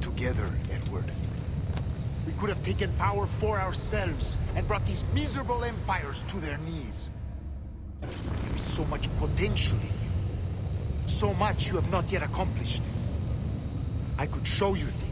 Together, Edward. We could have taken power for ourselves and brought these miserable empires to their knees. There is so much potential in you. So much you have not yet accomplished. I could show you things.